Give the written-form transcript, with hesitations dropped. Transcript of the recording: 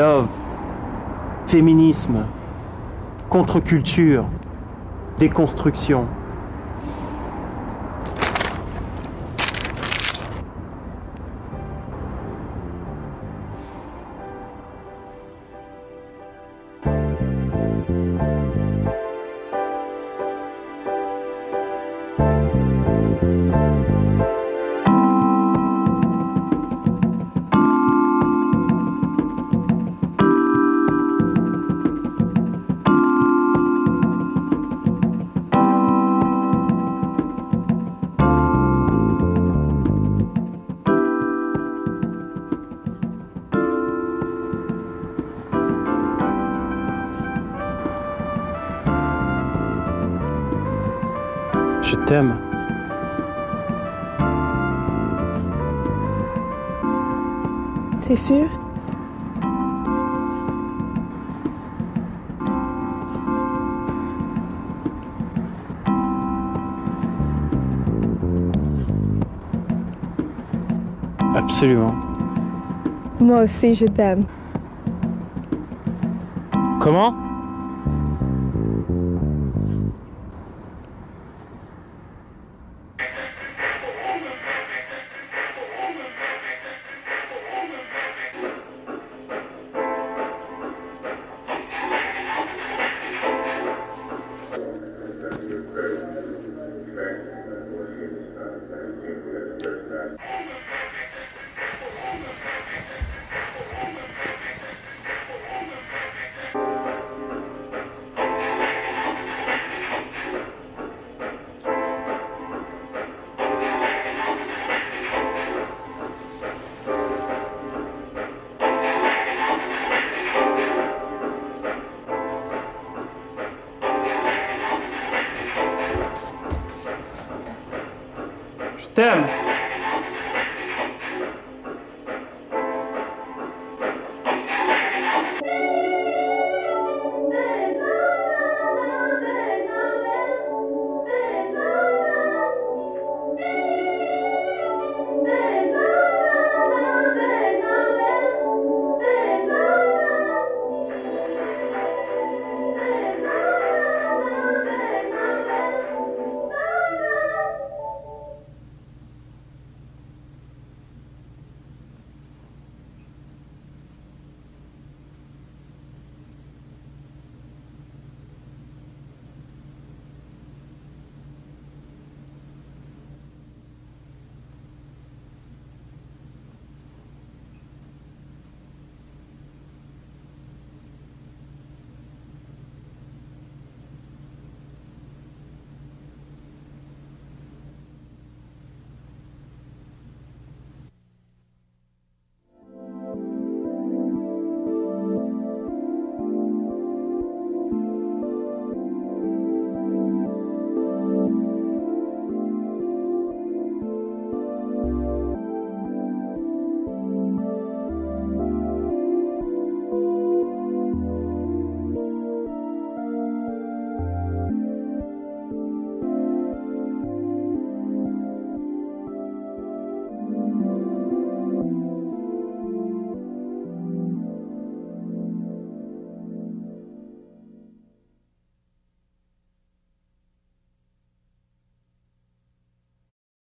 love, féminisme, contre-culture, déconstruction. Je t'aime. T'es sûr? Absolument. Moi aussi, je t'aime. Comment? Damn.